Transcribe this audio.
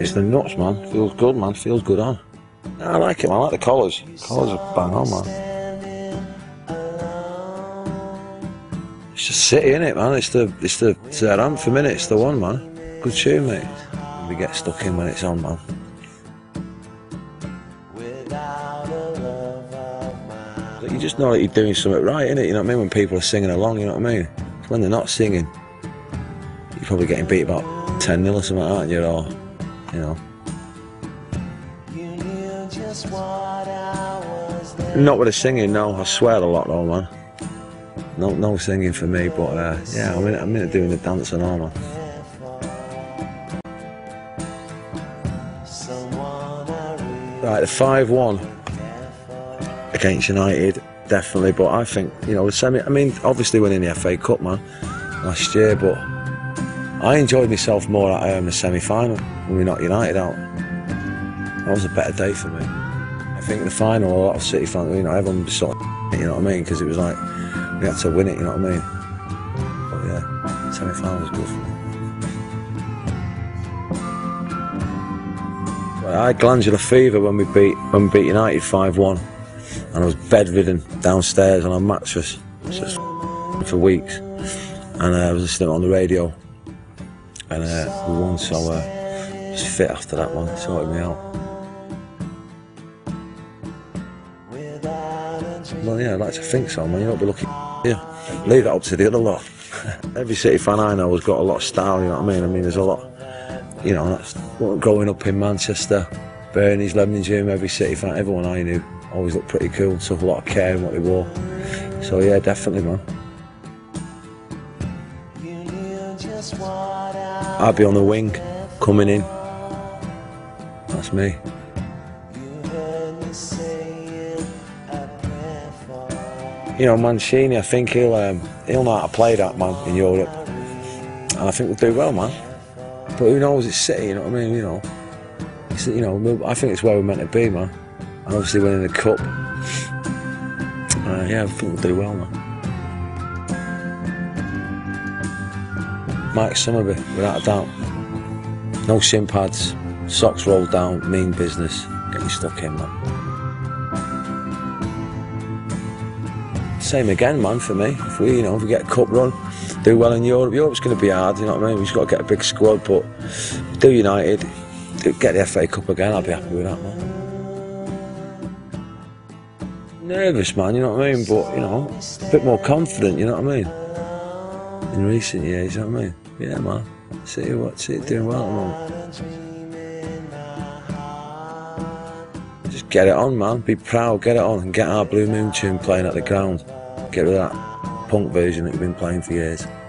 It's the nuts, man. Feels good, man. Feels good on. I like it, man. I like the collars. Collars are bang on, man. It's just City, innit, man? It's their anthem, innit? It's the one, man. Good tune, mate. We get stuck in when it's on, man. You just know that you're doing something right, innit? You know what I mean? When people are singing along, you know what I mean? It's when they're not singing, you're probably getting beat about 10-0 or something like that, or, you know. Not with the singing, no. I swear a lot, though, man. No singing for me, but yeah, I'm in doing the dance and all, man. Right, the 5-1. Against United, definitely, but I think, you know, the semi, I mean, obviously winning the FA Cup, man, last year, but I enjoyed myself more at the semi-final when we knocked United out. That was a better day for me. I think the final, a lot of City fans, you know, everyone was sort of, you know what I mean, because it was like, we had to win it, you know what I mean? But yeah, semi-final was good for me. I had glandular fever when we beat United 5-1. And I was bedridden downstairs on a mattress for weeks, and I was listening on the radio, and we won, so I was fit after that one. It sorted me out. Well, yeah, I'd like to think so, man. You'll be lucky. Yeah, leave that up to the other lot. Every City fan I know has got a lot of style, you know what I mean? I mean, there's a lot, you know, that's, growing up in Manchester, Bernie's, Lendinger, every City fan, everyone I knew always looked pretty cool, took a lot of care in what they wore. So yeah, definitely, man. I'd be on the wing, coming in. That's me. You know, Mancini, I think he'll know how to play that, man, in Europe. And I think we'll do well, man. But who knows, it's City, you know what I mean, you know. It's, you know, I think it's where we're meant to be, man. And obviously winning the cup, yeah, I think we'll do well, man. Mike Summerbee, without a doubt. No shin pads, socks rolled down, mean business, getting stuck in, man. Same again, man, for me. If we, you know, if we get a cup run, do well in Europe, Europe's going to be hard, you know what I mean? We've just got to get a big squad, but do United, get the FA Cup again, I'll be happy with that, man. Nervous, man, you know what I mean, but, you know, a bit more confident, you know what I mean, in recent years, you know what I mean? Yeah, man, City doing well at the moment. Just get it on, man, be proud, get it on, and get our Blue Moon tune playing at the ground. Get rid of that punk version that we've been playing for years.